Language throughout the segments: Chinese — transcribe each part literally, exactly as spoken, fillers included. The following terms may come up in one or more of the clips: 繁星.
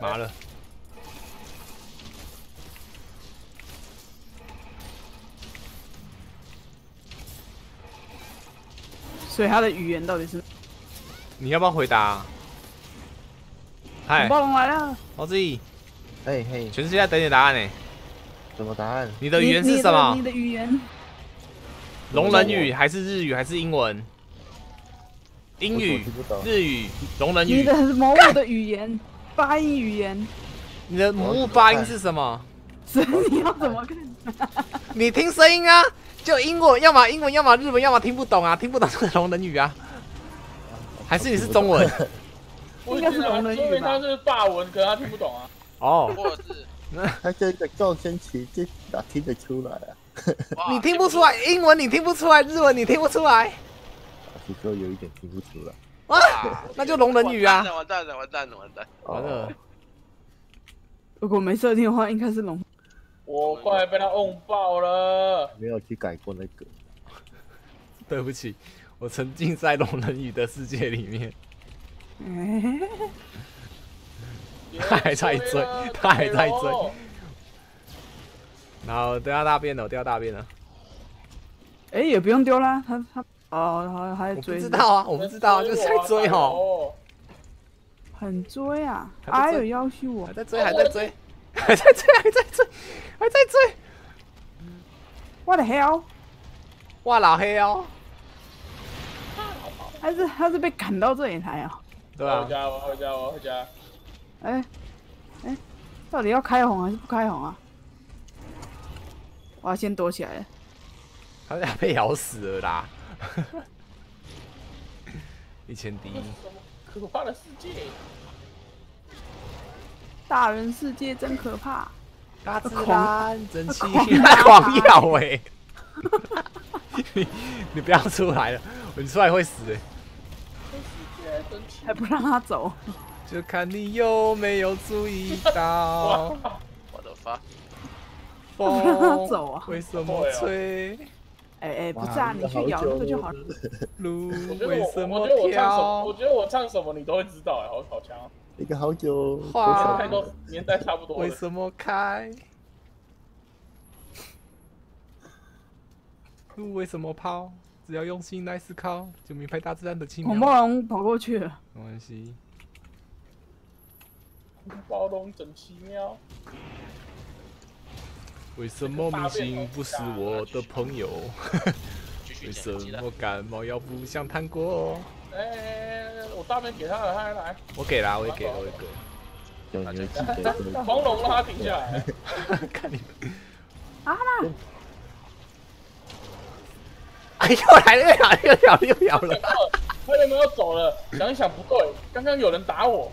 麻了。所以他的语言到底是？你要不要回答、啊？嗨，暴龙来了，老子！哎嘿，全世界在等你答案呢、欸。什么答案？你的语言是什么？你 的, 你的语言。聋人语还是日语还是英文？英语、日语、聋人语。你的魔物的语言，发音语言。你的魔物发音是什么？所以你要怎么看？你听声音啊，就英文，要么英文，要么日文，要么听不懂啊，听不懂就是聋人语啊。还是你是中文？应该是聋人语吧？他是法文，可他听不懂啊。哦。或者是。他这个造声词这哪听得出来啊？你听不出来，英文你听不出来，日文你听不出来。你说有一点听不出来。哇，那就聋人语啊！完蛋了，完蛋了，完蛋了，完了！如果没设定的话，应该是聋。我快被他弄爆了。没有去改过那个。对不起，我沉浸在聋人语的世界里面。他还在追，他还在追。然后掉大便了，掉大便了。哎、欸，也不用丢啦，他他哦，还还在追。我不知道啊，我不知道、啊，就是在追哦。很追啊！哎呦，要挟我！还在追，还在追，还在追，还在追，还在追。What the hell？ 哇，老黑哦！他是他是被赶到这里来啊、哦？对啊。回家，我回家，我回家。哎哎、欸欸，到底要开红还是不开红啊？我要先躲起来了，他俩被咬死了啦！一千第一，可怕的世界，大人世界真可怕，大自然真奇妙，他狂咬哎！你你不要出来了，你出来会死哎、欸！还不让他走，就看你有没有注意到。我的妈！不让他走啊！为什么吹？哎哎，不是啊，你去咬那个就好了。路为什么飘？我觉得我唱什么你都会知道哎，好好强！一个好久，花年代差不多。为什么开？路为什么抛？只要用心来思考，就明白大自然的奇妙。恐暴龙跑过去了，没关系。暴龙真奇妙。为什么明星不是我的朋友？为什么感冒药不像糖果？哎、欸，我大便给他了，他还来。我给啦，我也给，我也给。有你的记得。黄龙让他停下来。看你。啊啦！哎，又来了，又咬，又咬，又咬了。他有没有走了？想一想不对，刚刚有人打我。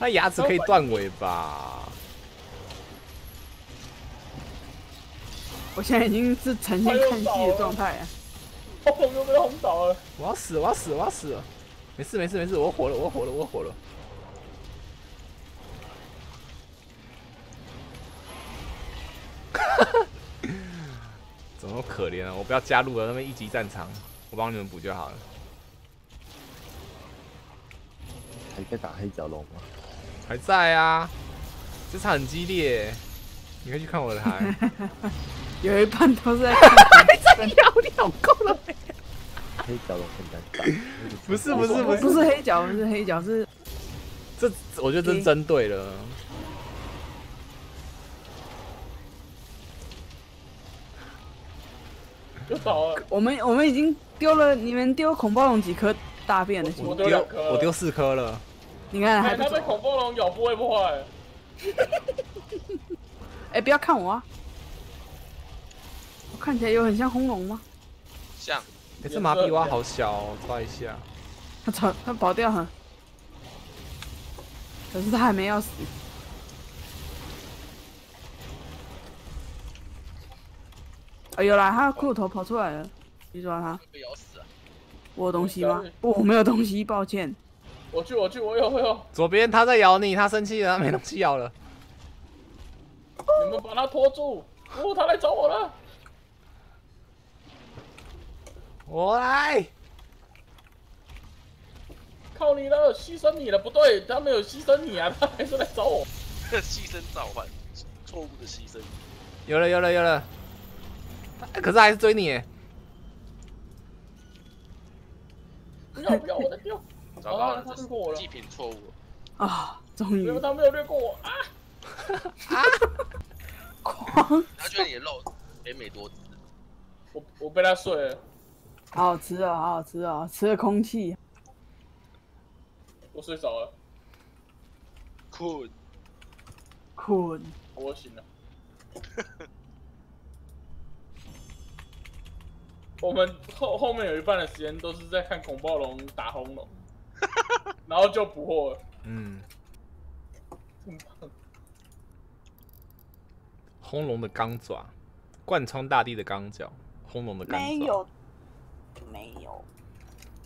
他牙齿可以断尾吧？我现在已经是呈现看戏的状态了，我被轰倒了！我要死！我要死！我要死！没事没事没事，我火了！我火了！我火了！怎么可怜啊！我不要加入了，那边一级战场，我帮你们补就好了。还在打黑角龙吗？还在啊！这场很激烈，你可以去看我的台。有一半都是在咬两个了。黑角龙很难打，不是不是不是不是黑角，不是黑角是，这我觉得真针对了。又倒了。我们我们已经丢了，你们丢恐暴龙几颗大便了？我丢我丢四颗了。你看还被恐暴龙咬不会不会。哎，不要看我啊！我看起来有很像红龙吗？像。哎、欸，这麻痹蛙好小哦，抓一下。它跑，它跑掉了。可是它还没要死。哎、哦，有啦，它的骷髅头跑出来了，去抓它。被咬死了。我有东西吗？不，我没有东西，抱歉。我去，我去，我有，我有。左边它在咬你，它生气了，它没东西咬了。你们把它拖住！哦，它来找我了。我来！靠你了，牺牲你了，不对，他没有牺牲你啊，他还是来找我，牺牲召唤，错误的牺牲。有了有了有了，可是还是追你耶。不要不要，我在丢。糟糕了，他掠过我了。祭品错误。啊，终于。他没有掠过我啊！啊！狂！他觉得你的肉美美多汁。我我被他睡了。 好好吃哦，好好吃哦，吃了空气。我睡着了，困，困，我醒了。我们后后面有一半的时间都是在看恐暴龙打轰龙，然后就捕获了。嗯，很棒。轰龙的钢爪贯穿大地的钢脚，轰龙的钢爪。没有。 没有，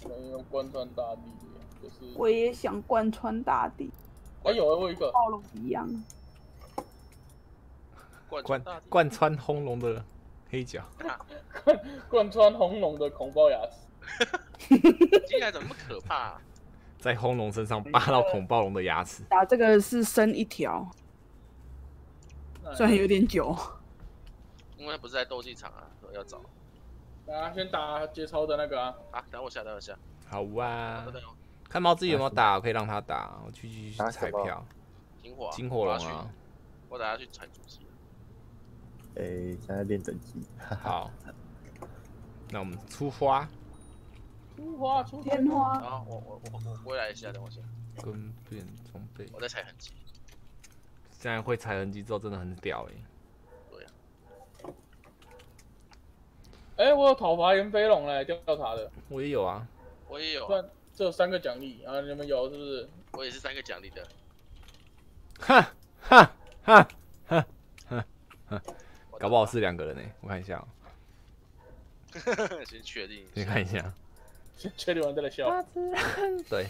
没有贯穿大地，就是。我也想贯穿大地。哎、欸，有、欸、我有一个。暴龙一样。贯贯穿红龙的黑角。贯贯穿红龙的恐暴牙齿。进来怎么那么可怕、啊？在红龙身上扒到恐暴龙的牙齿。啊，这个是生一条，虽然有点久。因为不是在斗技场啊，要找。 啊，先打节操的那个啊！啊，等我下，等我下。好啊，看猫自己有没有打，可以让他打。我去去去彩票。金火金火龙啊！我等下去踩主机。哎，现在练等级。好，那我们出花。出花，出天花。啊，我我我我过来一下，等我一下。跟变装备。我在踩痕迹。现在会踩痕迹之后，真的很屌哎。 哎、欸，我有讨伐炎飞龙嘞，调查的。我也有啊，我也有、啊。这有三个奖励啊，你们有是不是？我也是三个奖励的。哈哈哈哈哈！搞不好是两个人呢、欸，我看一下、喔。先确定。先看一下。先确定完再来笑。对。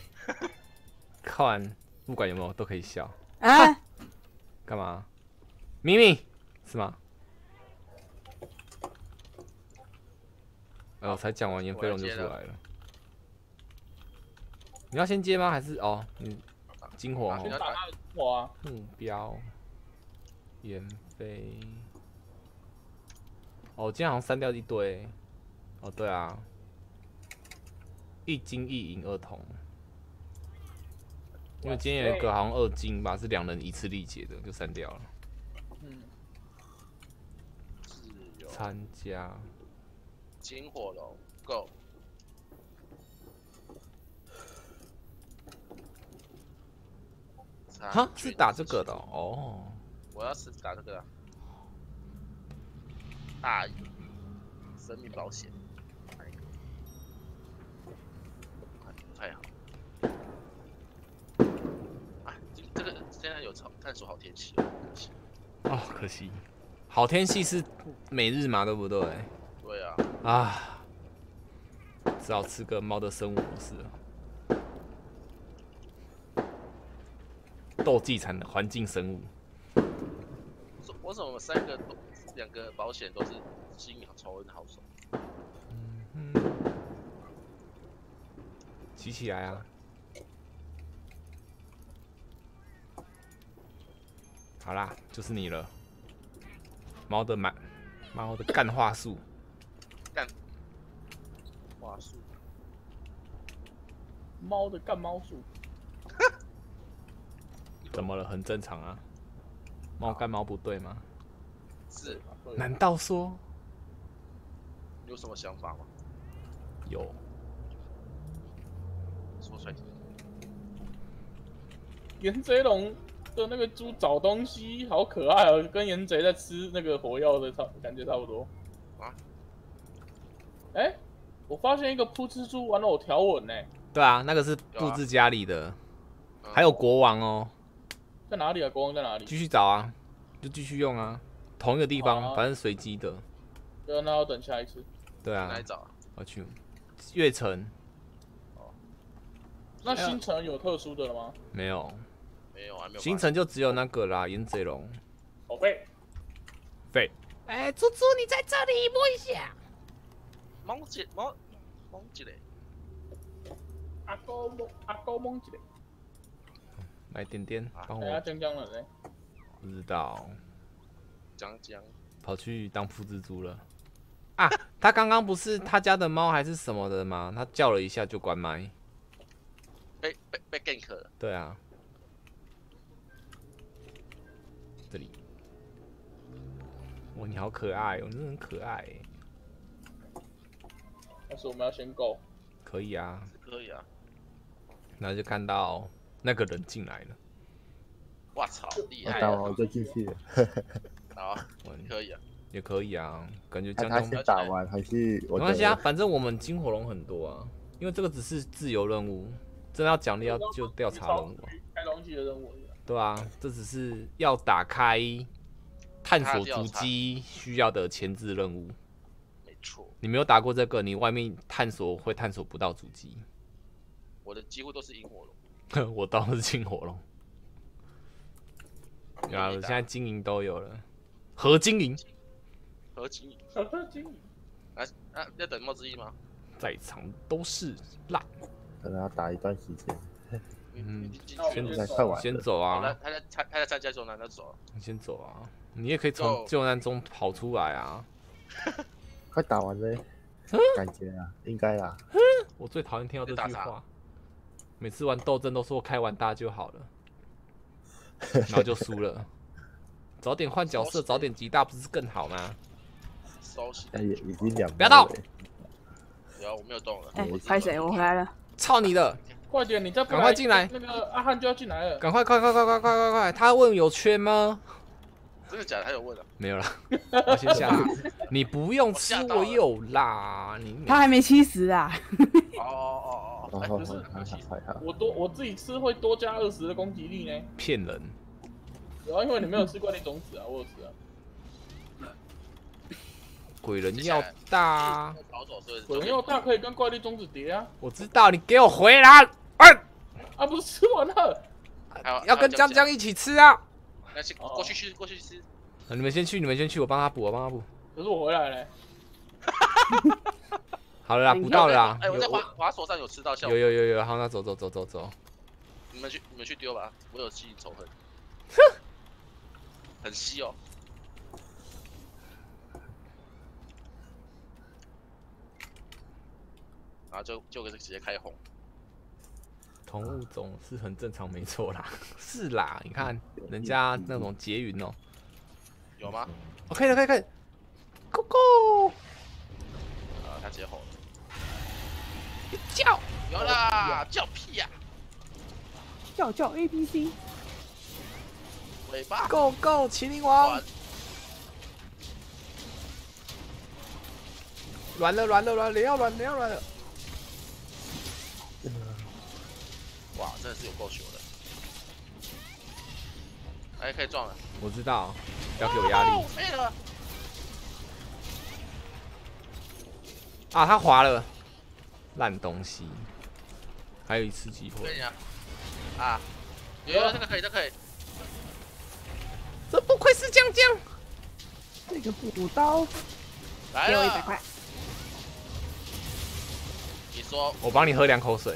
看，不管有没有都可以笑。啊？干嘛？明明是吗？ 哦，才讲完，炎飞龙就出来了。你要先接吗？还是哦，你金火哦。我啊，目标炎飞。哦，我今天好像删掉一堆。哦，对啊，一金一银二铜。因为今天有一个好像二金吧，是两人一次力竭的，就删掉了。嗯。参加。 金火龙 ，Go！ 哈，是打这个的哦。我要是打这个、啊，大鱼，生命保险，太好。啊，这个现在有探索好天气，可惜。哦，可惜。好天气是每日嘛，对不对？ 对啊，啊，只好吃个猫的生物模式了。斗技产的环境生物。我怎么三个都两个保险都是新仇人好手？嗯，骑起来啊！好啦，就是你了。猫的满，猫的干话术。干话术，猫的干猫术，怎么了？很正常啊，猫干猫不对吗？是，难道说有什么想法吗？有，说出来。岩贼龙的那个猪找东西好可爱哦，跟岩贼在吃那个火药的差感觉差不多啊。 哎、欸，我发现一个扑蜘蛛玩偶条纹呢。对啊，那个是布置家里的，有啊、还有国王哦。在哪里啊？国王在哪里？继续找啊，就继续用啊，同一个地方，啊、反正随机的。对，那要等下一次。对啊。来找、啊。我去，月城。哦。那新城有特殊的了吗？没有。没有啊，没有。新城就只有那个啦，岩贼龙。宝贝。贝。哎、欸，猪猪，你在这里摸一下。 毛姐，毛毛姐嘞！阿哥蒙阿哥蒙一个。来点点，帮我。江江了嘞？不知道。江江跑去当复制猪了。啊，他刚刚不是他家的猫还是什么的吗？他叫了一下就关麦。被被被 gank 了。对啊。这里。哇，你好可爱哦，你真的很可爱。 但是我们要先go，可以啊，可以啊。然后就看到那个人进来了，哇操，厉害！打完再进去。好，可以啊，也可以啊，感觉江江。他先打完还是？没关系啊，反正我们金火龙很多啊，因为这个只是自由任务，真的要奖励要就调查任务。开龙局的任务。对啊，这只是要打开探索足迹需要的前置任务。 你没有打过这个，你外面探索会探索不到足迹。我的几乎都是萤火龙，我倒是金火龙。啊，我现在金银都有了，合金银，合金银，合金银。啊啊，要等帽之一吗？在场都是烂，可能要打一段时间。嗯，先快完，先走啊！他在他在参加救难，他走。你先走啊！你也可以从救难中跑出来啊！ 快打完嘞，感觉啊，应该啦。我最讨厌听到这句话，每次玩斗阵都说开完大就好了，然后就输了。早点换角色，早点集大不是更好吗？哎，已经两不要动！不要，我没有动了。哎，拍谁？我回来了。操你的！快点，你再赶快进来。那个阿汉就要进来了。赶快，快快快快快快快！他问有缺吗？ 真的假的？还有问的？没有啦，我先下。你不用吃，我有啦。你他还没七十啊。哦哦哦，不是，我多我自己吃会多加二十的攻击力呢。骗人。然后因为你没有吃怪力种子啊，我有吃啊。鬼人要大，鬼人要大可以跟怪力种子叠啊。我知道，你给我回来！哎，啊不是吃完了，要跟江江一起吃啊。 那去过去吃，过去吃。你们先去，你们先去，我帮他补，我帮他补。可是我回来了。好了啦，补到了啦。哎，我在滑滑手上有吃到效果。有有有有，好，那走走走走走。你们去，你们去丢吧，我有吸引仇恨。哼，很稀哦。然后就就直接开红。 同物种是很正常，没错啦，是啦，你看人家那种结云哦，有吗？哦，可以了，可以，可以 ，Go Go！ 啊，他结好了，叫，有啦，叫屁呀，叫叫 A B C， 尾巴 ，Go Go， 麒麟王，软了，软了，软了，要软了，要软了。 哇，真的是有够球的！哎，可以撞了。我知道，不要给我压力。废了。啊，他滑了，烂东西。还有一次机会。啊，有有，这个可以，这可以。这不愧是江江。这个补刀。来了。给我一百块。你说。我帮你喝两口水。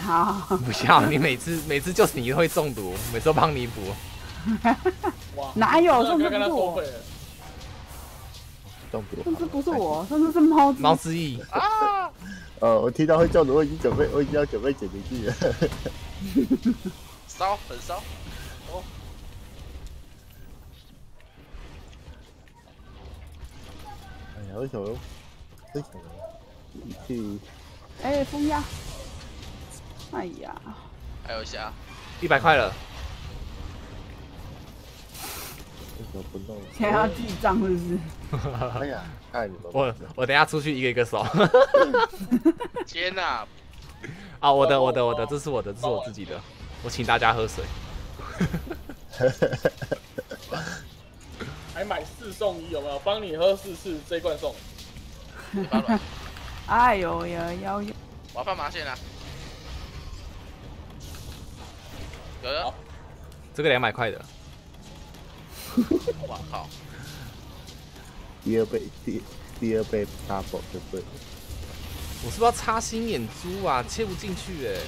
好，不要你每次每次就是你会中毒，每次都帮你补。哪有？上次不是我。中毒。上次不是我，上次是猫。猫之翼啊！呃，我听到会中毒，我已经准备，我已经要准备解进去了。烧，很烧。哦。哎呀，为什么？为什么？去。哎，风压。 哎呀，还有虾，一百块了。为什么不弄？想要记账是不是？哎呀，看你们。我我等下出去一个一个扫。天哪！啊，我的我的我的，这是我的，这是我自己的。我请大家喝水。还买四送一有没有？帮你喝四次，这一罐送。哎呦呀，要要！我要放麻线了。 有有，这个两百块的，我靠！第二杯，第第二杯 double 对不对？我是不是要插新眼珠啊？切不进去哎、欸。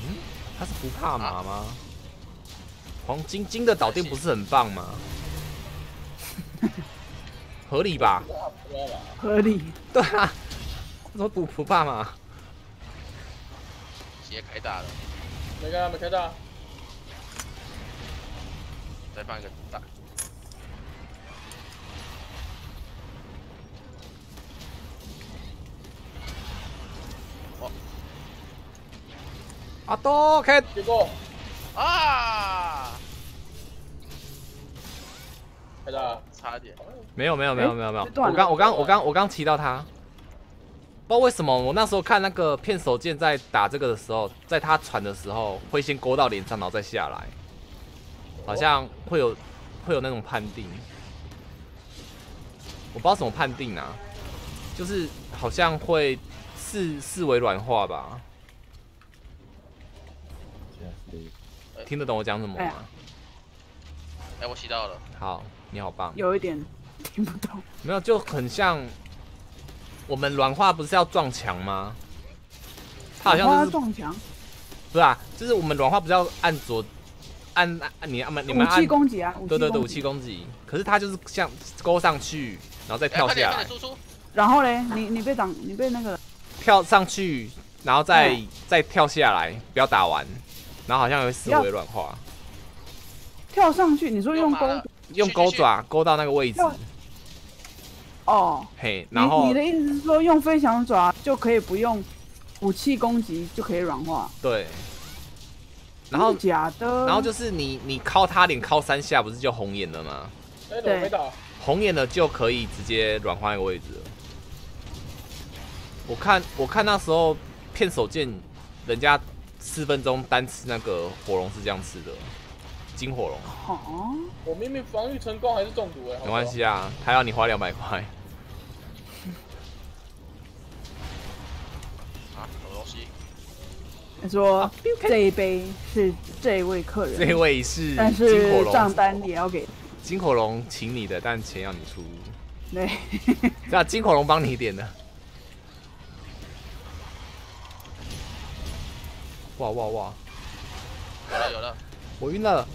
嗯，他是不怕马吗？黄晶晶的导电不是很棒吗？合理吧？合理。对啊，怎么不不怕马？ 直接开大了，没开啊，没开大。再放一个大。哦。阿多开。结果。啊！开大，差点。没有没有没有没有没有，我刚我刚我刚我刚骑到他。 不知道为什么，我那时候看那个片手剑在打这个的时候，在他传的时候会先勾到脸上，然后再下来，好像会有会有那种判定，我不知道什么判定啊，就是好像会视视为软化吧。听得懂我讲什么吗？哎，我洗到了。好，你好棒。有一点听不懂。没有，就很像。 我们软化不是要撞墙吗？它好像就是撞墙，不是啊，就是我们软化不是要按左按按你按你们按武器攻击啊，对对对，武器攻击。可是它就是像勾上去，然后再跳下来。然后嘞，你你被挡，你被那个跳上去，然后再、嗯、再跳下来，不要打完，然后好像有思维软化。跳上去，你说用钩用钩爪勾到那个位置。 哦，嘿， oh, 然后 你, 你的意思是说，用飞翔爪就可以不用武器攻击就可以软化？对。然后假的，然后就是你你敲他脸敲三下，不是就红眼了吗？欸、对，红眼了就可以直接软化一个位置了。我看我看那时候片手剑，人家四分钟单吃那个火龙是这样吃的。 金火龙，哦，我明明防御成功还是中毒哎、欸，没关系啊，他要你花两百块。啊，什么东西？他说、啊、这一杯是这位客人，这位是，但是账单也要给。金火龙请你的，但钱要你出。对，对啊，金火龙帮你点的。哇哇哇！有了有了，我晕了。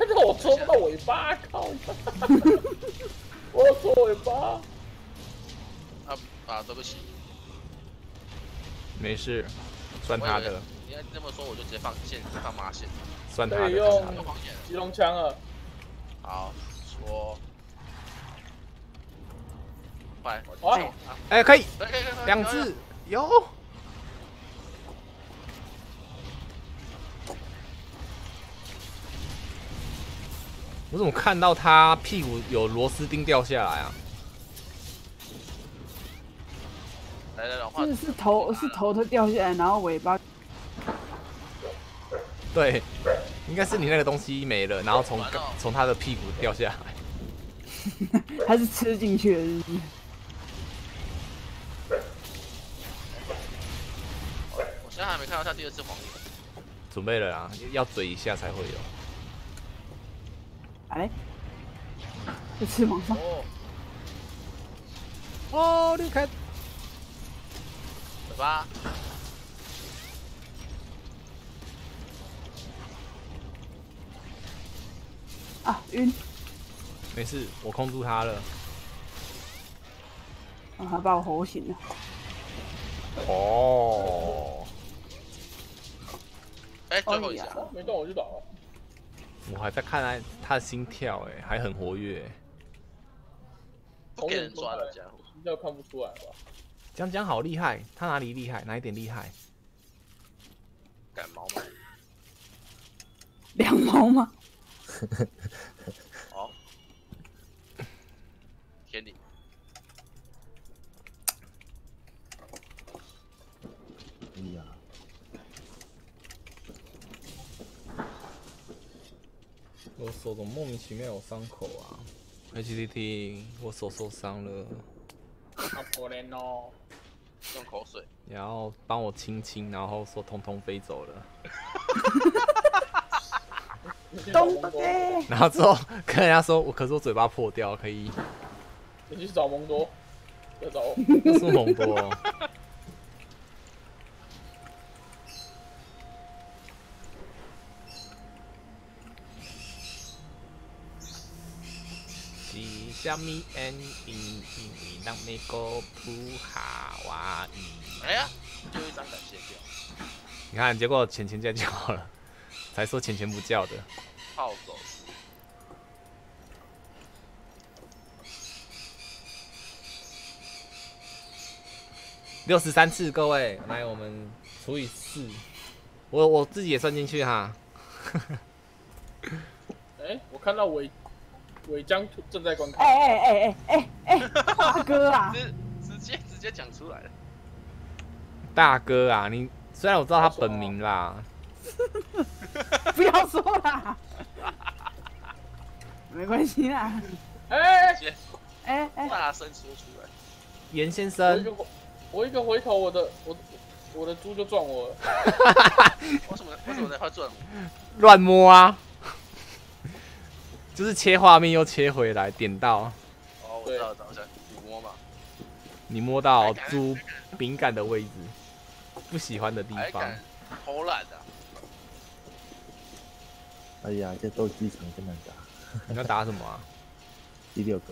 但是我戳不到尾巴，靠！我要戳尾巴。啊啊，对不起。没事，算他的。你要这么说，我就直接放线，放麻线。算他的。可以用吉隆枪了。好，戳。快！哎哎，可以，两只有。 我怎么看到他屁股有螺丝钉掉下来啊？来来来，是是头是头它掉下来，然后尾巴。对，应该是你那个东西没了，然后从从他的屁股掉下来。他是吃进去了是不是？我现在还没看到他第二次黄油。准备了啦，要嘴一下才会有。 哎，这次往上。哦，六开。尾巴。啊，晕。没事，我控住他了。啊，他把我吼醒了。哦。哎，最后一下，没动我就倒了。 我还在看他他的心跳，哎，还很活跃。红眼抓的家伙，心跳看不出来吧？江江好厉害，他哪里厉害？哪一点厉害？感冒吗？两毛吗？好，天理。哎呀！ 我手怎么莫名其妙有伤口啊 ？H T T， 我手受伤了。好可怜哦。用口水，然后帮我亲亲，然后说通通飞走了。东飞。然后之后跟人家说，我可是我嘴巴破掉，可以。你去找蒙多，要找我。那是蒙多。虾米恩伊伊伊，让美国普哈瓦伊。哎呀，最后一张感谢票。你看，结果钱钱在叫了，才说钱钱不叫的。暴走。六十三次，各位，来我们除以四，我我自己也算进去哈。哎，我看到我。 尾江正在观看。哎哎哎哎哎哎，大哥啊！直直接直接讲出来了。大哥啊，你虽然我知道他本名啦，不要说啦，没关系啦。哎哎哎，大声说出来。严先生，我一个回头，我的我我的猪就撞我了。为什么为什么它撞我？乱摸啊！ 就是切画面又切回来，点到。哦，我知道，我知道，我想你摸嘛。你摸到猪敏感的位置，不喜欢的地方。偷懒的。哎呀，这斗鸡场真难打。你要打什么啊？第六个，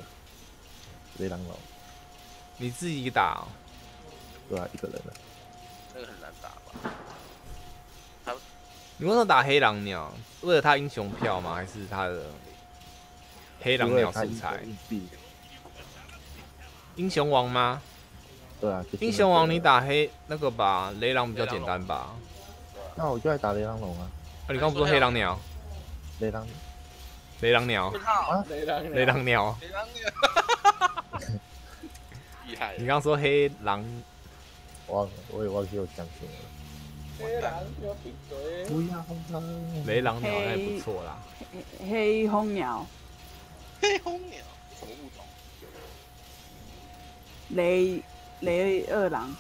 雷狼佬。你自己打、哦？对啊，一个人的。这个很难打吧？他。你为什么打黑狼鸟？为了他英雄票吗？还是他的？ 黑狼鸟素材，英雄王吗？对啊，英雄王你打黑那个吧，雷狼比较简单吧？那我就来打雷狼龙啊！啊，你刚不说黑狼鸟？雷狼，雷狼鸟啊！雷狼，雷狼鸟，雷狼鸟，厉害！你刚说黑狼，忘，我也忘记我讲什么了。黑狼鸟闭嘴！不要轰他！雷狼鸟还不错啦，黑红鸟。 黑红鸟什么物种？雷雷二郎。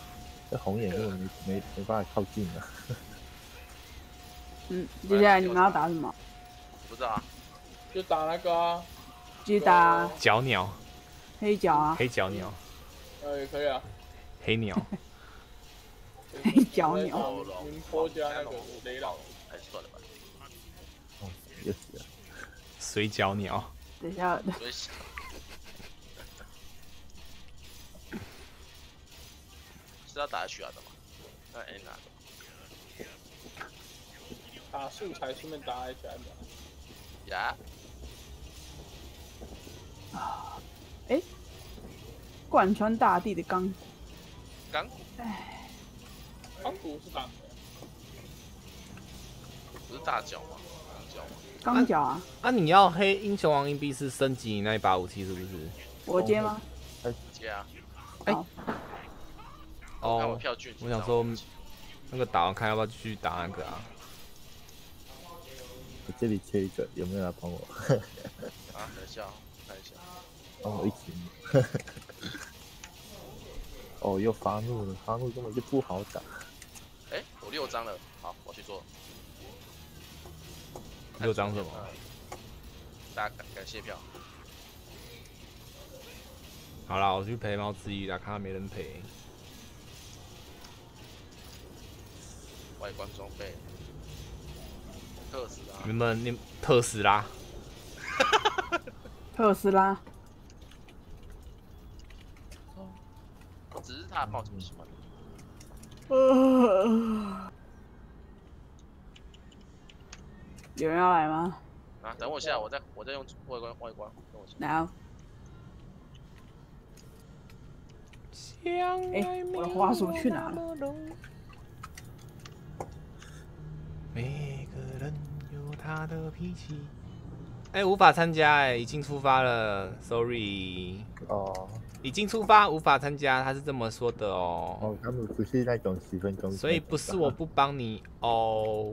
这红眼根本没没没办法靠近啊。嗯，接下来你们要打什么？不知道啊，就打那个、啊，就打角鸟，黑角啊，黑角鸟。呃，也可以啊。黑鸟。黑角鸟。宁波加那个雷老，还是算了吧。哦，也是。水角鸟。 等一下，是要打 H R 的吗？那 N R 的。打素材顺便打 H R 的。呀。啊！哎，贯穿大地的钢骨。钢骨。哎。钢骨是大的。不是大脚吗？大脚吗？ 钢脚啊！啊，你要黑英雄王硬币是升级你那一把武器是不是？我接吗？哎，接啊！哎，哦，我想说那个打完看要不要继续打那个啊？我这里缺一个，有没有来帮我？啊，等一下，等一下，帮我一起。哦，又发怒了，发怒根本就不好打。哎，我六张了，好，我去做。 又涨什么？大家感感谢票。好啦，我去陪猫之一啦，看他没人陪。外观装备，特斯拉。你们你特斯拉？特斯拉。只是他抱着不喜欢。呃 有人要来吗？啊，等我一下，我再我再用外观外观。来哦。哎，我的花束去哪了？每个人有他的脾气。哎，无法参加哎，已经出发了 ，sorry。哦。已经出发，无法参加，他是这么说的哦。哦，他们不是那种十分钟。所以不是我不帮你哦。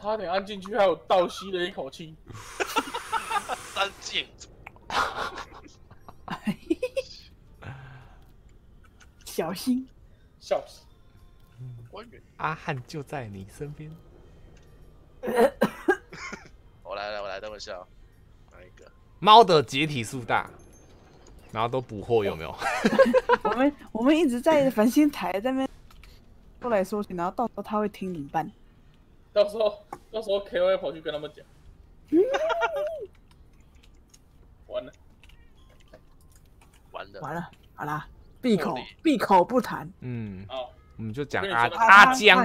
差点按进去，还有倒吸了一口气。三界主。小心，笑死！阿汉就在你身边。我来了，我来，等我一下。哪一个？猫的解体数大，然后都捕获有没有？我们我们一直在繁星台那边说来说去，然后到时候他会听你办。到时候到时候 K O 跑去跟他们讲。完了。完了，完了，好啦，闭口闭口不谈。嗯，哦，我们就讲阿阿江，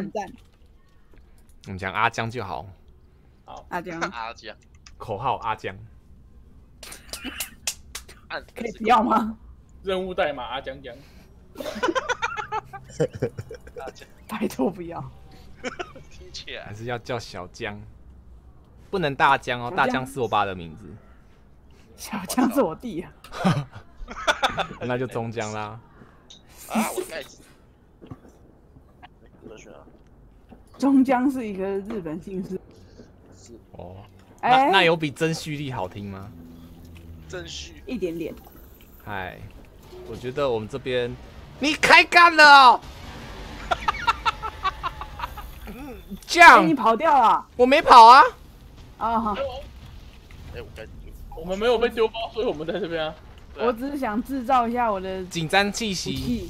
我们讲阿江就好。好，阿江，阿江，口号阿江。可以不要吗？任务代码阿江江。阿江，拜托不要。听起来还是要叫小江，不能大江哦，大江是我爸的名字。小江是我弟啊。那就中江啦！啊，我该死！中江是一个日本姓氏。是哦。哎，那有比真蓄力好听吗？真蓄一点点。嗨，我觉得我们这边你开干了！这样你跑掉了？我没跑啊！啊！哎，我该死！我们没有被丢包，所以我们在这边啊。我只是想制造一下我的紧张气息。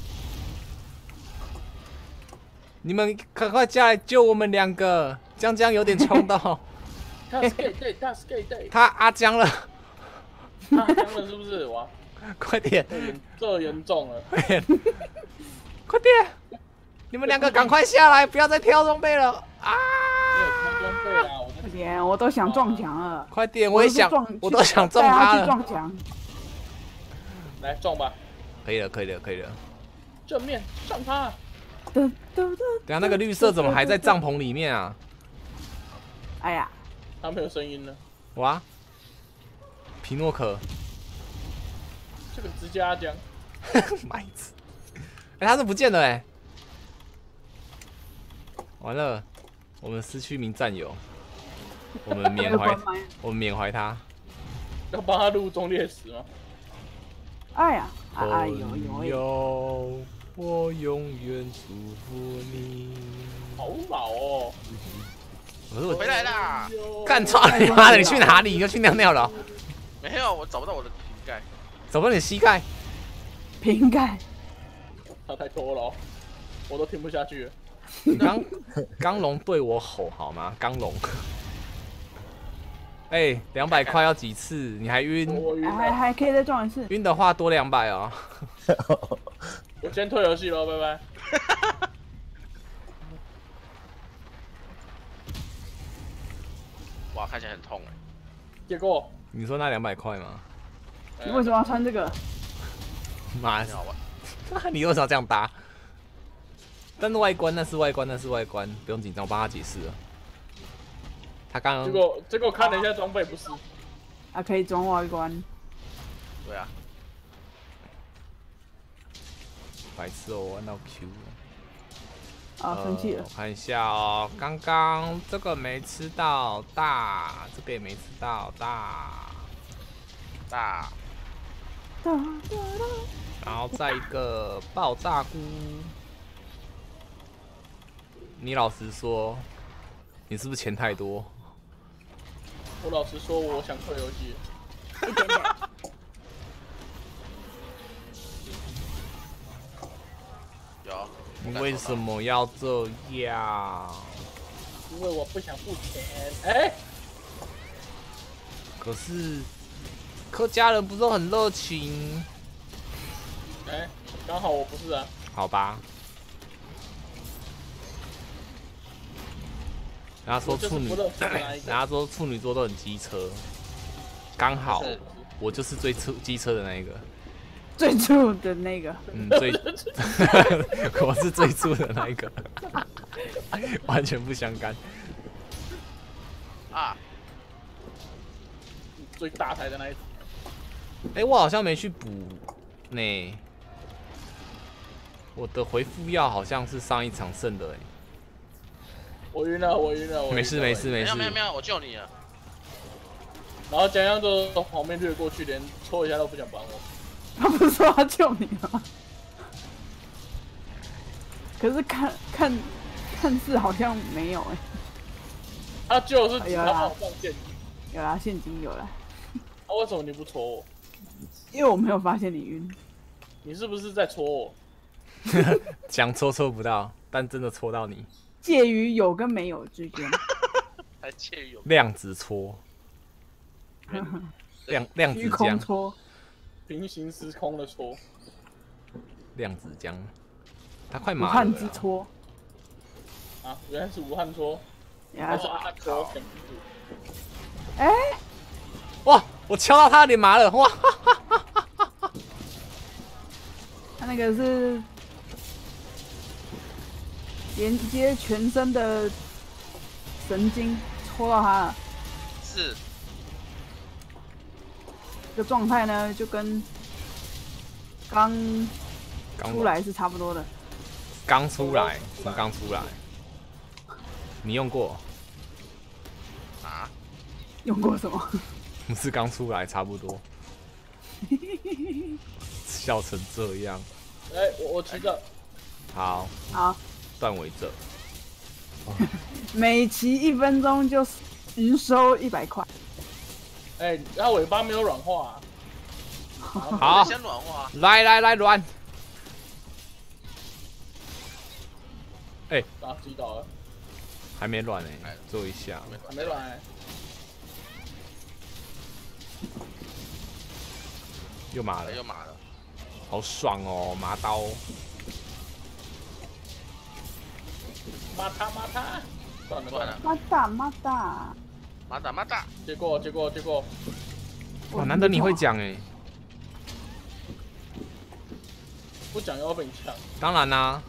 你们赶快下来救我们两个！江江有点冲动。他是 gay 对，他是 gay 对。他阿江了。他阿江了是不是？哇！快点！这严重了！快点！快点！你们两个赶快下来，不要再挑装备了啊！快点！我都想撞墙了。快点！我也想，我都想撞他了。撞墙。来撞吧，可以了，可以了，可以了。正面撞他！等等下，那个绿色怎么还在帐篷里面啊？哎呀，他没有声音了。哇，皮诺可，这个直接阿江，麦子，哎，他是不见了哎、欸，完了，我们失去一名战友，我们缅怀，我们缅怀他，要帮他入忠烈史吗？哎呀，哎哎呦呦！我永远祝福你。好老哦！我回来啦！干操你妈的！你去哪里？你又去尿尿了？没有，我找不到我的瓶盖。找不到你的膝盖？瓶盖？他太多了，我都听不下去了。刚刚龙对我吼好吗？刚龙。哎，两百块要几次？你还晕？还还可以再撞一次。晕的话多两百哦。我先退游戏喽，拜拜。哇，看起来很痛哎。结果你说那两百块吗？你为什么要穿这个？妈的！你为什么要这样搭？但是外观，那是外观，那是外观，不用紧张，我帮他解释了。他刚刚结果结果看了一下装备不是，啊可以装外观，对啊，白痴哦，我按到 Q 了，啊生气了，我看一下哦，刚刚这个没吃到大，这个也没吃到大，大，然后再一个爆炸菇，你老实说，你是不是钱太多？我老实说，我想退游戏。有。你为什么要这样？因为我不想付钱。哎、欸。可是，客家人不是很热情？哎、欸，刚好我不是啊。好吧。然后说处女，然后说处女座都很机车，刚好我就是最车机车的那一个。最初的那个。嗯，最，我是最初的那一个，完全不相干。啊，最大台的那一。哎、欸，我好像没去补呢。我的回复药好像是上一场剩的哎、欸。我晕了，我晕了，我。没事没事没事。没有没有没有，我救你了。然后江江就从旁边掠过去，连戳一下都不想帮我。他不是说他救你吗？可是看看看似好像没有哎、欸。他救是只要放陷阱。有啦，现金有啦。那、啊、为什么你不戳我？因为我没有发现你晕。你是不是在戳我？想戳戳不到，但真的戳到你。介于有跟没有之间。还介于有。量子戳。量量子僵搓，平行时空的搓，量子僵，他快麻了。武汉之搓，啊，原来是武汉搓，原来是阿搓。哎、欸，哇，我敲到他脸麻了，哇！他那个是连接全身的神经，戳到他了。是。这个状态呢，就跟刚出来是差不多的。刚出来？什么刚出来？你用过？啊？用过什么？不是刚出来，差不多。笑成这样。哎、欸，我我吃着。好。好。断尾者。每期一分钟就营收一百块。哎，它、欸、尾巴没有软化、啊。好，先软化、啊。来来来，软。哎、欸，打击倒了。还没软呢、欸，做一下。还没软、欸。又麻了，又麻了。好爽哦，麻刀。麻他麻他，算了算了。麻打麻打。马打马打，结果结果结果，哇！难得你会讲哎、欸，不讲要被你抢。当然啦、啊，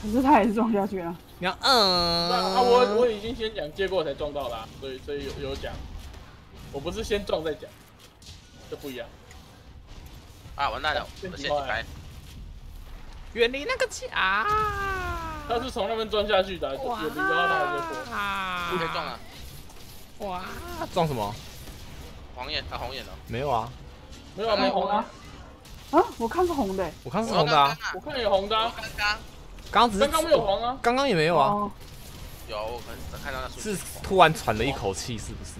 可是他也是撞下去了。你要嗯，那、啊、我我已经先讲结果才撞到啦、啊，所以所以有有讲，我不是先撞再讲，这不一样。啊，完蛋了，我先白，远离那个甲。他是从那边撞下去的，远离然后他还在说，不可以撞了。哇！撞什么？黄眼啊，红眼了？没有啊，没有啊，没红啊！啊，我看是红的，我看是红的啊，我看有红的啊，刚刚，刚只是刚刚没有黄啊，刚刚也没有啊，有，我看到那瞬间是突然喘了一口气，是不是？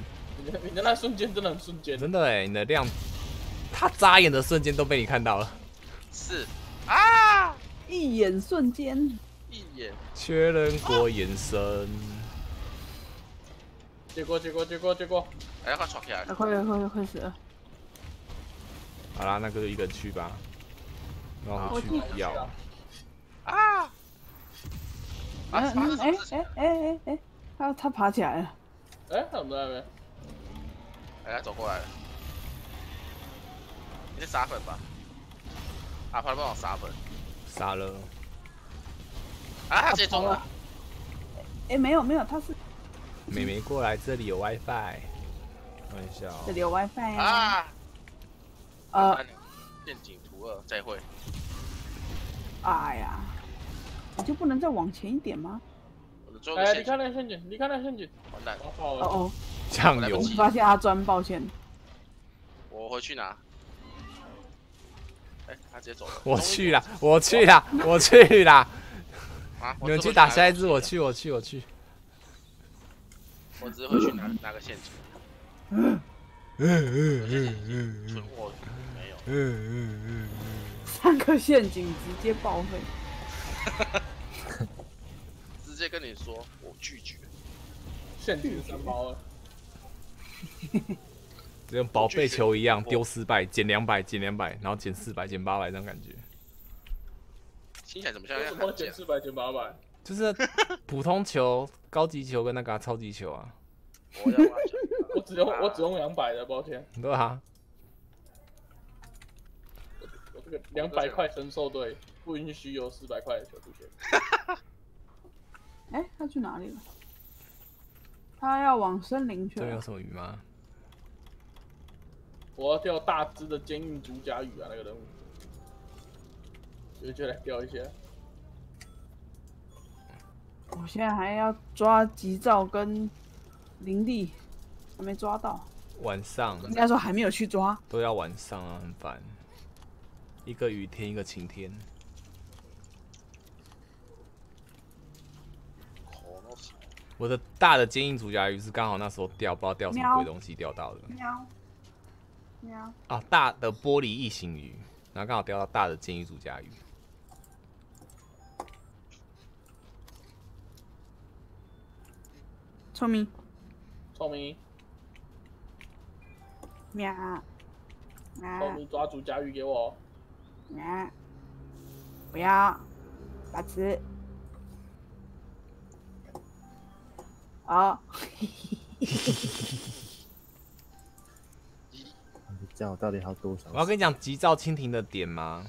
你的你的那瞬间真的很瞬间，真的哎，你的量，他眨眼的瞬间都被你看到了，是啊，一眼瞬间，一眼，确认过眼神。结果结果结果结果，哎，快闯起来！快快快快死了！好啦，那个就一个人去吧，然后去要。啊！哎哎哎哎哎！他他爬起来了。哎，他怎么在那边？哎，他走过来了。你是撒粉吧？啊，快帮我撒粉！撒了。啊，他直接中了。哎，没有没有，他是。妹妹过来，这里有 WiFi， 开玩笑。这里有 WiFi 啊！呃，陷阱图二，再会。哎呀，你就不能再往前一点吗？哎，你看那陷阱，你看那陷阱，完蛋！哦哦，酱油！我发现阿专，抱歉。我回去拿。哎，他直接走了。我去啦！我去啦！我去啦！你们去打下一只，我去，我去，我去。我只会去拿拿个陷阱，嗯嗯嗯嗯，存货没有，嗯嗯嗯三个陷阱直接报废，直接跟你说我拒绝，陷阱三包了，就像宝贝球一样丢四百，减两百，减两百，然后减四百，减八百，这样感觉。听起来怎么像？为什么减四百，减八百？就是普通球、高级球跟那个、啊、超级球啊！我只用我只用两百的，抱歉。对啊。这个两百块神兽队不允许有四百块的球出现。哎欸，他去哪里了？他要往森林去了。这有什么鱼吗？我要钓大只的坚硬竹荚鱼啊！那个人物，就就来钓一些。我现在还要抓吉兆跟林地，还没抓到。晚上应该说还没有去抓，都要晚上啊，很烦。一个雨天，一个晴天。 我的大的坚硬竹荚鱼是刚好那时候钓，不知道钓什么鬼东西钓到的。喵，喵。啊，大的玻璃异形鱼，然后刚好钓到大的坚硬竹荚鱼。聪明，聪明。喵。聪明，抓竹荚鱼给我。喵。不要，白痴。 啊！你叫到底要多少？我要跟你讲急躁蜻蜓的点吗？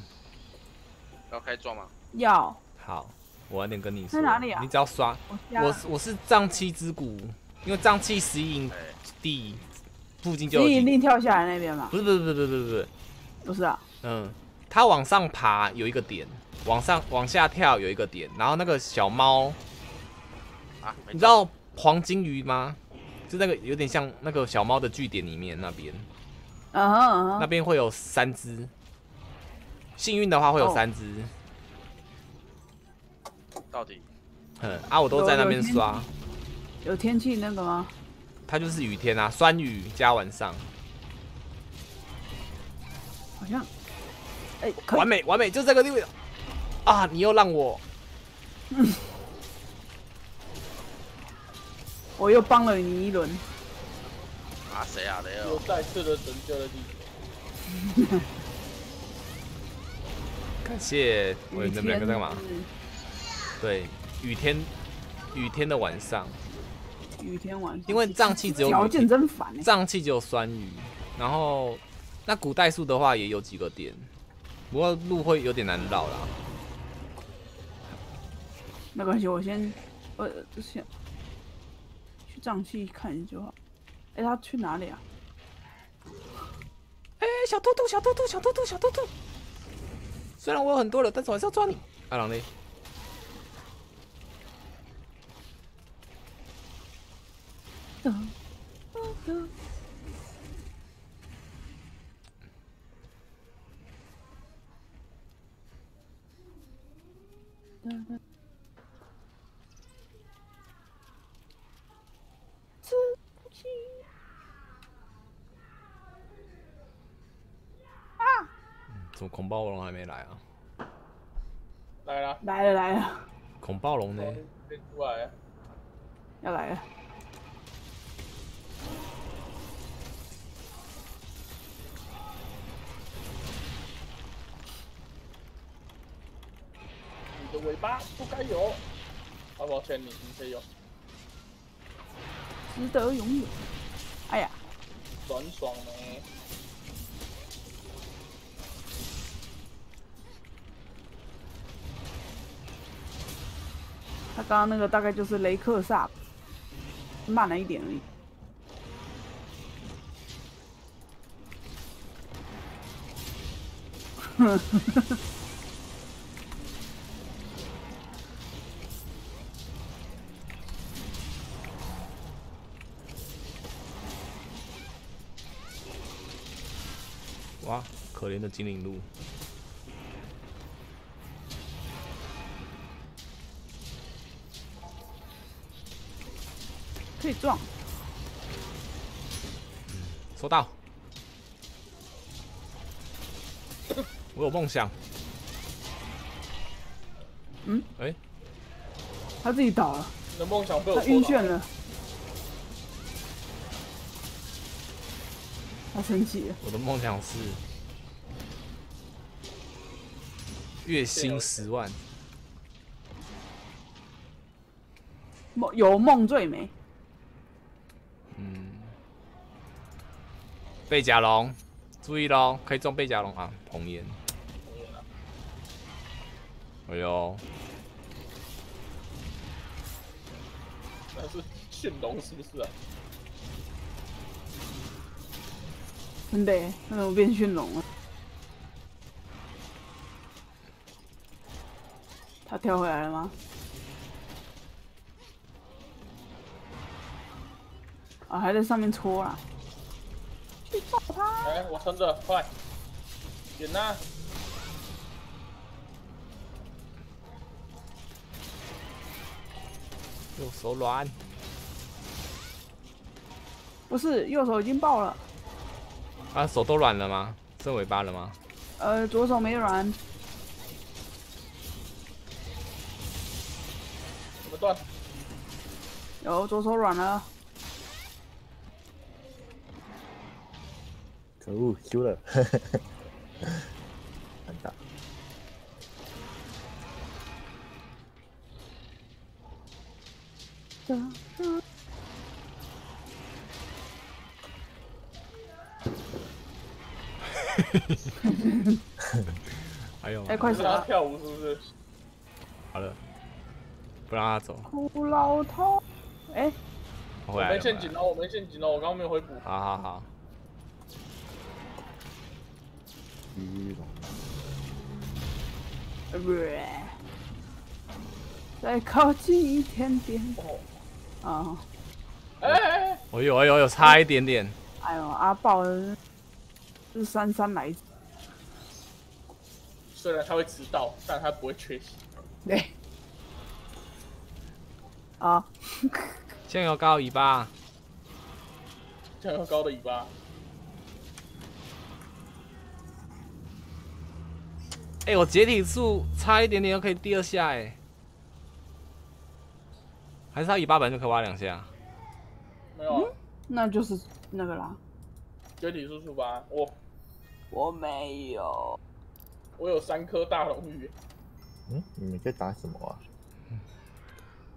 要开撞吗？要。好，我晚点跟你说。在哪里啊？你只要刷。我我是瘴气之谷，因为瘴气石影地附近就有。石影地跳下来那边吗？不是不是不是不是不是不是啊。嗯，它往上爬有一个点，往上往下跳有一个点，然后那个小猫啊，你知道？ 黄金鱼吗？就那个有点像那个小猫的据点里面那边，嗯、uh ， huh, uh huh. 那边会有三只，幸运的话会有三只。Oh. 到底？嗯啊，我都在那边刷。有天气那个吗？它就是雨天啊，酸雨加晚上。好像，哎、欸，完美完美，就这个地位。啊，你又让我。嗯 我又帮了你一轮。啊，谁啊？雷尔又再次的拯救了地球。感谢。喂，你们两个在干嘛？对，雨天，雨天的晚上。雨天晚上。因为瘴气只有条件真烦。瘴气只有酸雨，然后那古代树的话也有几个点，不过路会有点难绕啦。没关系，我先，我先。 瘴气看就好。哎、欸，他去哪里啊？哎、欸，小兔兔，小兔兔，小兔兔，小兔兔。虽然我有很多了，但是我还是要抓你。阿郎嘞？嗯嗯、呃。啊！怎么恐暴龙还没来啊？来了，来了，来了！恐暴龙呢？出来，要来了！你的尾巴不该有，好抱歉，你你可以有。 值得拥有。哎呀，爽爽呢！他刚刚那个大概就是雷克萨，慢了一点而已。呵呵呵呵。 可怜的精灵鹿，可以撞。嗯，收到。我有梦想。嗯？哎、欸，他自己倒了。你的梦想被我他晕眩了。他生气了。我的梦想是。 月薪十万，梦有梦最美。嗯，背甲龙，注意喽，可以中背甲龙啊！红颜，哎呦！那是驯龙是不是啊？真的，那我变驯龙了。他跳回来了吗？啊，还在上面戳啦！去揍他！哎、欸，我撑着，快！点呐、啊！ 右手软，不是右手已经爆了。啊，手都软了吗？剩尾巴了吗？呃，左手没软。怎么断？有左手软了。可恶，丢了。很大。 还有，哎，快死了！跳舞是不是？好了，不让他走。苦老头，哎，我没陷阱哦，我没陷阱哦，我刚刚没有回补。好好好。鱼龙。再靠近一点点。 啊！哎哎哎！有哎有有差一点点。哎呦，阿豹是姗姗来迟。虽然他会迟到，但他不会缺席。对。啊！酱油膏尾巴。酱油膏的尾巴。哎、欸，我解体术差一点点就可以第二下哎、欸。 还是他尾巴本就可以挖两下、啊，没有、啊嗯，那就是那个啦。绝体术术吧，我我没有，我有三颗大龙鱼。嗯，你们在打什么啊？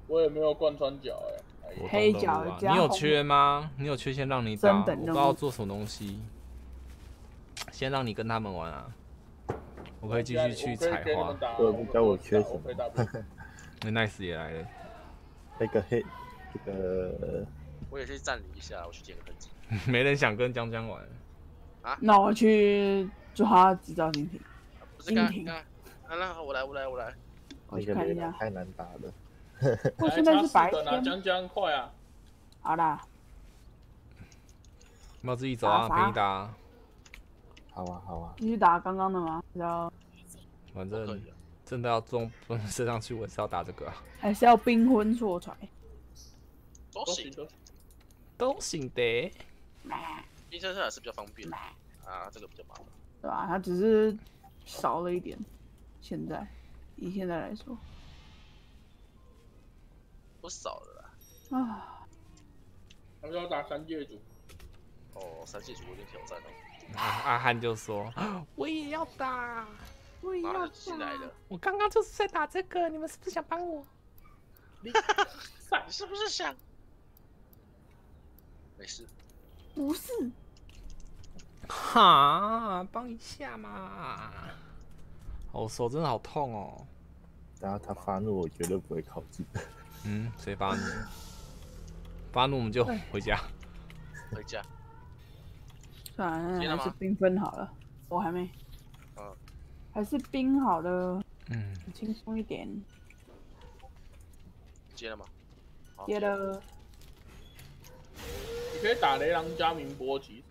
我也没有贯穿脚哎、欸，黑脚加你有缺吗？你有缺先让你打，我不知道做什么东西，先让你跟他们玩啊。我可以继续去采花。我不知道我缺什么。那Nice也来了。 那个黑，这个我也去占领一下，我去捡个喷子。没人想跟江江玩啊？那我去抓制造精品。不是刚刚，啊，那我来，我来，我来。我去看一下，太难打了。我现在是白天。江江快啊！好啦，帽子一走啊，陪你打。好啊，好啊。继续打刚刚的吗？然后，反正。 真的要中身上去，我是要打这个啊，还是要兵分错揣？都行的，都行的。兵身上还是比较方便啊，这个比较麻烦，对吧、啊？它只是少了一点，现在以现在来说，不少了啦。啊，还是要打三界主。哦，三界主有点挑战哦。阿阿汉就说：“我也要打。” 我也要进来了。我刚刚就是在打这个，你们是不是想帮我？你是不是想？没事。不是。哈，帮一下嘛。我手真的好痛哦。然后他发怒，我绝对不会靠近。嗯，谁发怒？发怒我们就回家。回家。算了，那还是缤纷好了。我还没。 还是冰好了，嗯，轻松一点。接了吗？接了。你可以打雷狼加明波奇，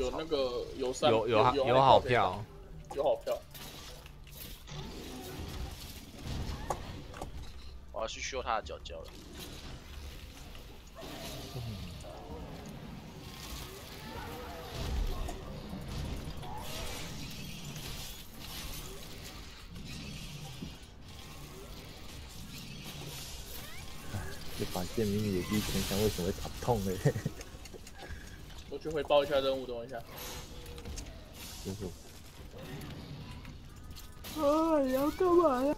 有那个有三有有有好票，有好票。我要去修他的脚脚了。嗯 这把剑明明也比前强，为什么会打不痛呢？我去回报一下任务，等我一下。结束。啊！你要干嘛呀？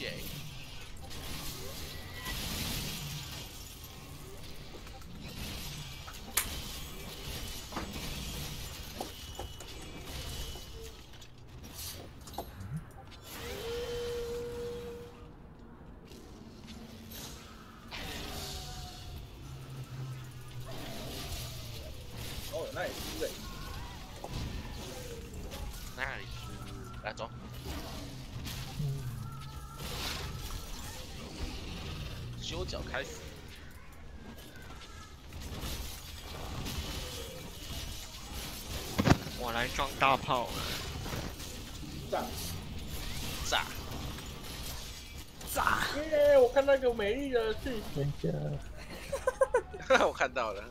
耶！九角开始。我来装大炮，炸炸炸！耶！我看那个美丽的巨人家，我看到了，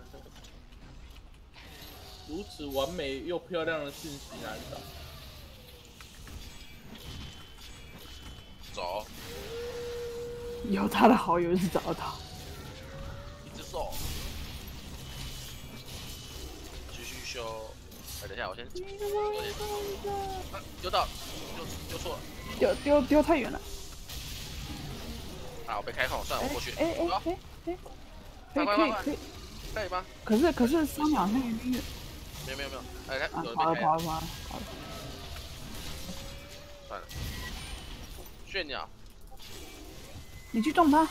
如此完美又漂亮的讯息难找。 走，有他的好友是找到。一只手，继续修。哎，等一下，我先。啊，丢到，丢丢错了。丢丢丢太远了。啊，我被开放，算了，我过去。哎哎哎哎，可以可以可以，可以吗？可是可是三秒内没有。没有没有没有，哎，有人被开了。算了。 血鸟，你去撞他！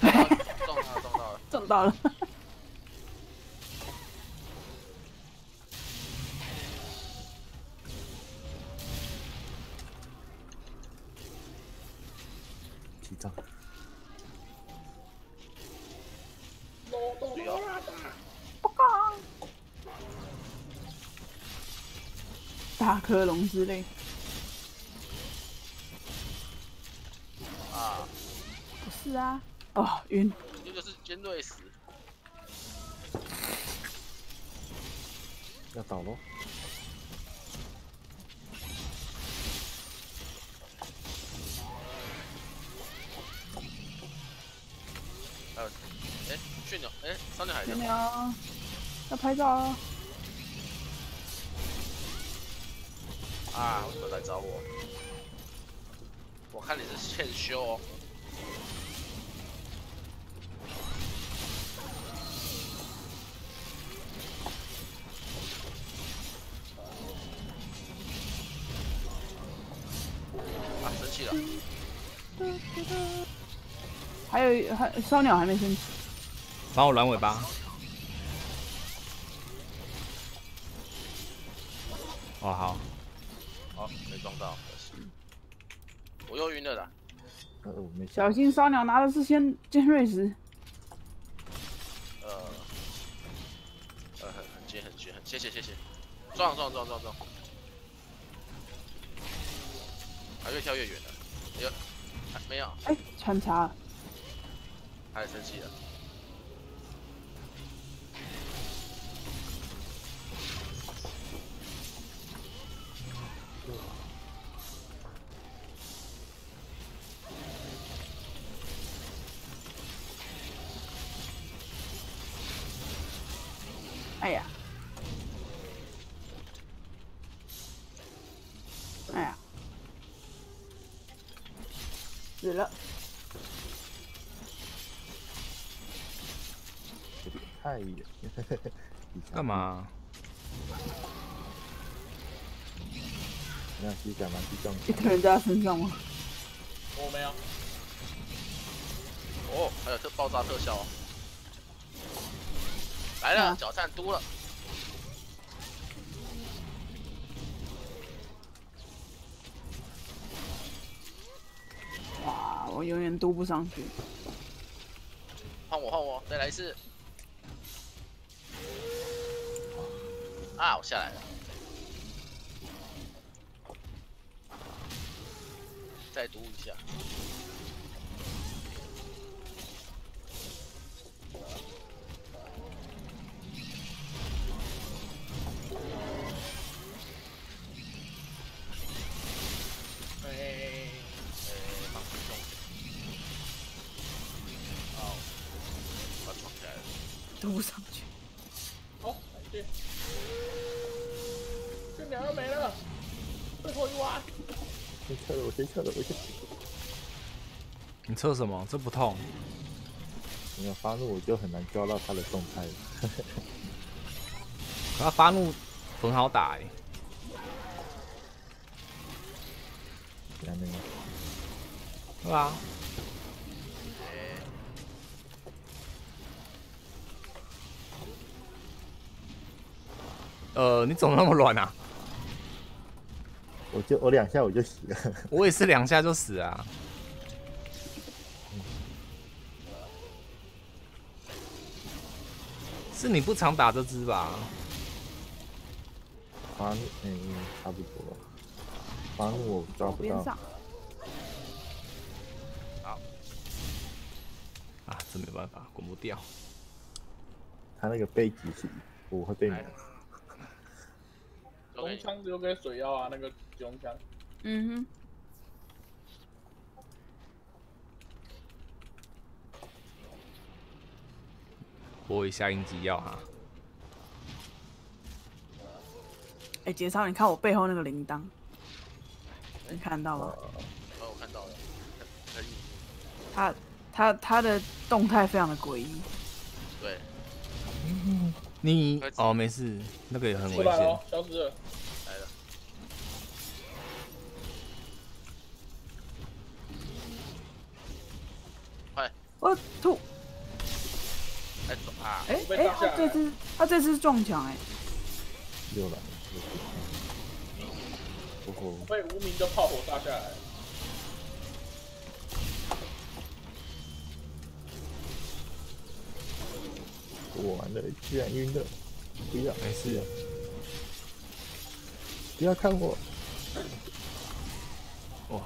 撞到了，撞到了，撞到了！起账。对哦。大科隆之类。 啊，不是啊，哦，晕，这就是尖锐石，要倒喽！还有，哎，血鸟，哎，三角海豚，血鸟，要拍照啊！啊，为什么来找我？ 我看你是欠修哦。啊，生气了。还有还烧鸟还没生气。把我软尾巴。哦好。好、哦，没撞到。 我又晕了啦！呃，我没小心烧鸟拿的是尖尖锐石。呃，呃，很很尖很尖很，谢谢谢谢，撞撞撞撞撞，啊，越跳越远了，哎呦，没有，哎，穿插了，太生气了，嗯。 哎呀！哎呀！死了！太远，干嘛？那机甲蛮激动。一个人在他身上吗？我没有。哦，还有这爆炸特效哦。 来了，脚站多了。哇，我永远都不上去。换我，换我，再来一次。啊，我下来了。再读一下。 都不上去。好，对，这鸟又没了，最后一挖。先撤了，我先撤了，我先。你撤什么？这不痛。没有发怒，我就很难抓到他的动态了。可他发怒很好打哎、欸。看到没有？对啊。 呃，你怎么那么软啊？我就我两下我就死了。我也是两下就死啊。是你不常打这只吧？反正嗯，差不多。反正我抓不到。好。啊，这没办法，滚不掉。他那个背脊是，我会被你。龙枪留给水妖啊，那个龙枪。嗯哼。 播一下应急药哈。哎、欸，杰超，你看我背后那个铃铛，你看到吗？哦，我看到了。他他他的动态非常的诡异。对。你哦，没事，那个也很危险。消失了，来了。快！我吐。 哎哎，他这次他这次撞墙哎，又来了！哦吼，被无名的炮火打下来。我完了，居然晕了！不要，没事啊，不要看我！哇！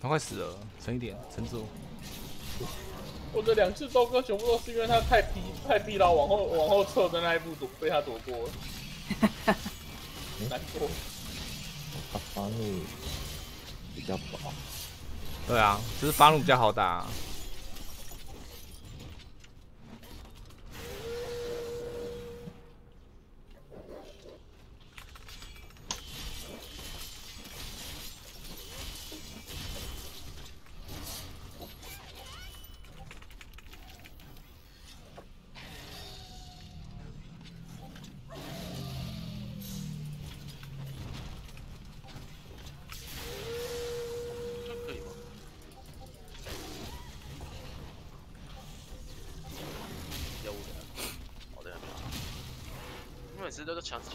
他快死了，撑一点，撑住！我的两次收割全部都是因为他太疲太疲劳，往后往后撤的那一步躲被他躲过了，难过。他法鲁比较薄，对啊，就是法鲁比较好打、啊。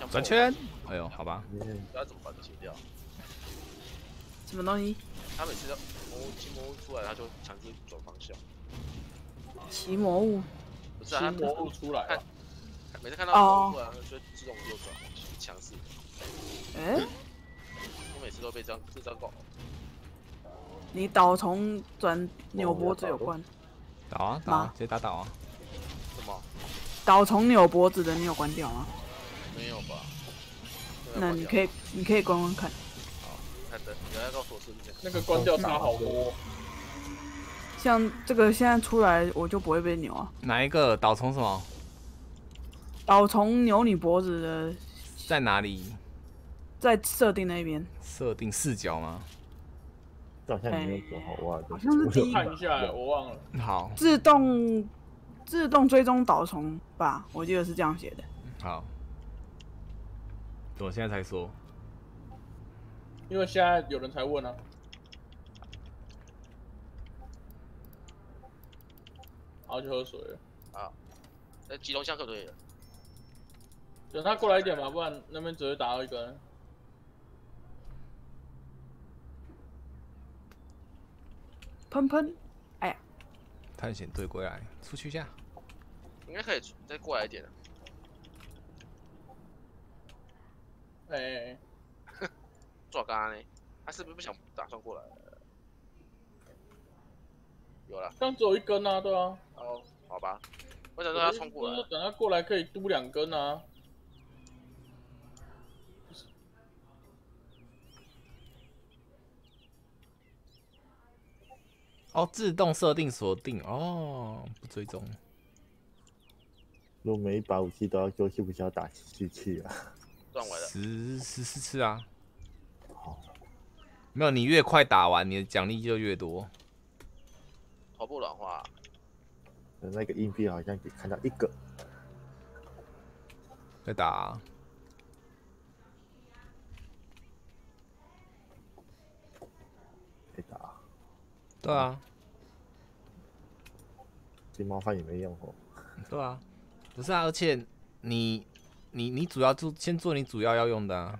转圈，哎呦，好吧，他怎么把这清掉？什么东西？他每次要魔骑魔物出来，他就强制转方向。骑魔物？不是、啊，他魔物出来了。每次看到魔物出来，他就自动右转，强势。哎、欸，我每次都被这样这张搞。你倒虫转扭脖子有关？倒啊倒啊，直接打倒啊！什么？倒虫扭脖子的你有关掉吗？ 没有吧？那你可以，你可以关关看。好，看的，你要告诉我是不是？那个关掉差好多。像这个现在出来，我就不会被扭啊。哪一个倒虫什么？倒虫扭你脖子的在哪里？在设定那边。设定视角吗？好像没有多好哇。好像是第一看一下，我忘了。好。自动自动追踪倒虫吧，我记得是这样写的。好。 我现在才说，因为现在有人才问啊。好，去喝水了。啊，那吉隆下课对了。等他过来一点吧，不然那边只会打到一个人。喷喷，哎呀！探险队归来，出去一下。应该可以再过来一点的。 哎、欸，做干呢？他是不是不想打算过来？有了，刚只有一根啊，对啊。哦，好吧，我想让他冲过来。等他过来可以嘟两根啊。哦，自动设定锁定哦，不追踪。如果每一把武器都要丢弃，不是要打机器啊？ 十十四次啊！没有，你越快打完，你的奖励就越多。头部软化，那个硬币好像只看到一个。在打、啊。在打、啊。对啊。金毛饭也没用哦。对啊。不是啊，而且你你你主要做先做你主要要用的、啊。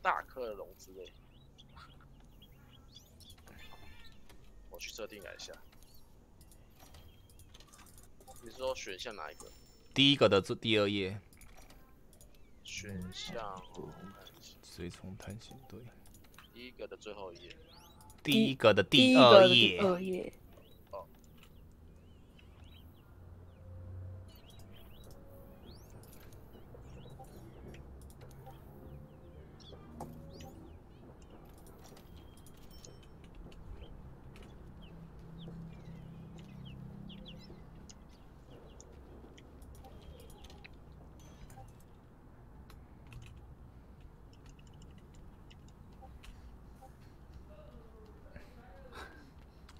大颗的龙之类，我去设定改一下。你说选项哪一个？第一个的这第二页。选项随从探险队。第一个的最后一页。第一个的第二页。第二页。哦。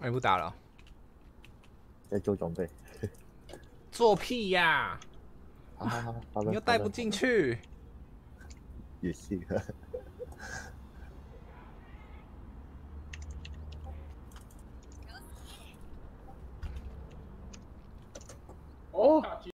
哎，不打了，在做装备。做屁呀！你又带不进去。也是。哦。